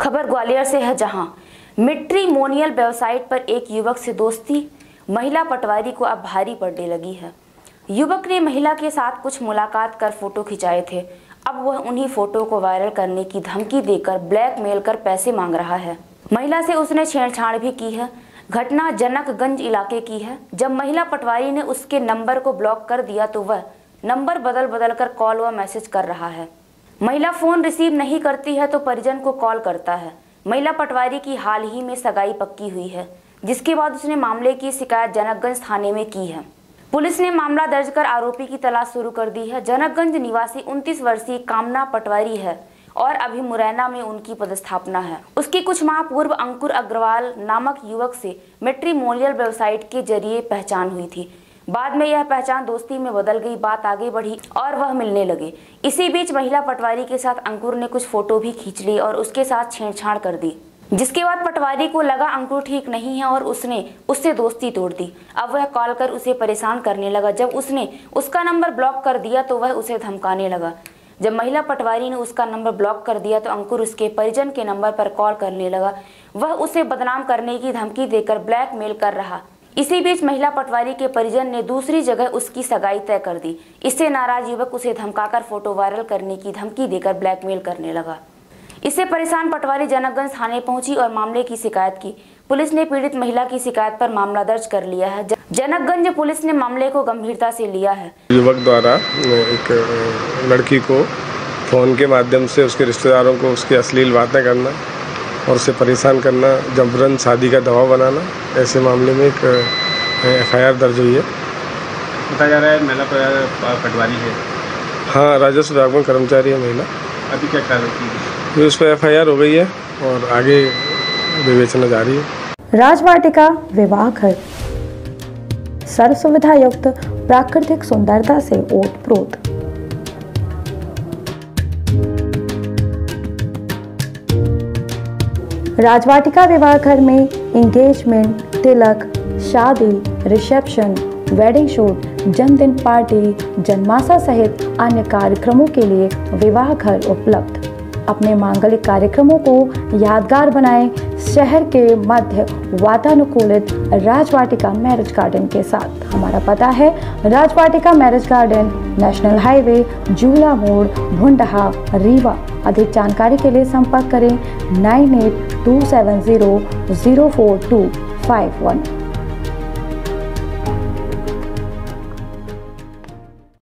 खबर ग्वालियर से है, जहां मेट्रीमोनियल वेबसाइट पर एक युवक से दोस्ती, महिला पटवारी को अब भारी पड़ने लगी है। युवक ने महिला के साथ कुछ मुलाकात कर फोटो खिंचाए थे। अब वह उन्हीं फोटो को वायरल करने की धमकी देकर ब्लैकमेल कर पैसे मांग रहा है। महिला से उसने छेड़छाड़ भी की है। घटना जनकगंज इलाके की है। जब महिला पटवारी ने उसके नंबर को ब्लॉक कर दिया तो वह नंबर बदल बदल कर कॉल व मैसेज कर रहा है। महिला फ़ोन रिसीव नहीं करती है तो परिजन को कॉल करता है। महिला पटवारी की हाल ही में सगाई पक्की हुई है, जिसके बाद उसने मामले की शिकायत जनकगंज थाने में की है। पुलिस ने मामला दर्ज कर आरोपी की तलाश शुरू कर दी है। जनकगंज निवासी 29 वर्षीय कामना पटवारी है और अभी मुरैना में उनकी पदस्थापना है। उसकी कुछ माह पूर्व अंकुर अग्रवाल नामक युवक से मैट्रिमोनियल वेबसाइट के जरिए पहचान हुई थी। बाद में यह पहचान दोस्ती में बदल गई। बात आगे बढ़ी और वह मिलने लगे। इसी बीच महिला पटवारी के साथ अंकुर ने कुछ फोटो भी खींच ली और उसके साथ छेड़छाड़ कर दी, जिसके बाद पटवारी को लगा अंकुर ठीक नहीं है और उसने उससे दोस्ती तोड़ दी। अब वह कॉल कर उसे परेशान करने लगा। जब उसने उसका नंबर ब्लॉक कर दिया तो वह उसे धमकाने लगा। जब महिला पटवारी ने उसका नंबर ब्लॉक कर दिया तो अंकुर उसके परिजन के नंबर पर कॉल करने लगा। वह उसे बदनाम करने की धमकी देकर ब्लैकमेल कर रहा। इसी बीच महिला पटवारी के परिजन ने दूसरी जगह उसकी सगाई तय कर दी। इससे नाराज युवक उसे धमकाकर फोटो वायरल करने की धमकी देकर ब्लैकमेल करने लगा। इससे परेशान पटवारी जनकगंज थाने पहुंची और मामले की शिकायत की। पुलिस ने पीड़ित महिला की शिकायत पर मामला दर्ज कर लिया है। जनकगंज पुलिस ने मामले को गंभीरता से लिया है। युवक द्वारा एक लड़की को फोन के माध्यम से उसके रिश्तेदारों को उसकी अश्लील बातें करना और उसे परेशान करना, जबरन शादी का दबाव बनाना, ऐसे मामले में एक FIR दर्ज हुई है। बताया जा रहा है महिला पटवारी है। हाँ, राजस्व विभाग में कर्मचारी है महिला। अभी क्या कार्रवाई की? उस पर FIR हो गई है और आगे विवेचना जारी है। राजवाटिका विवाह घर सर्व सुविधा युक्त प्राकृतिक सुंदरता से ओतप्रोत। राजवाटिका विवाह घर में एंगेजमेंट, तिलक, शादी, रिसेप्शन, वेडिंग शूट, जन्मदिन पार्टी, जन्माशा सहित अन्य कार्यक्रमों के लिए विवाह घर उपलब्ध। अपने मांगलिक कार्यक्रमों को यादगार बनाएं शहर के मध्य वातानुकूलित राजवाटिका मैरिज गार्डन के साथ। हमारा पता है Rajvatika marriage garden, national highway, जूला मोड़, भुंडहा, रीवा। अधिक जानकारी के लिए संपर्क करें 9827004251।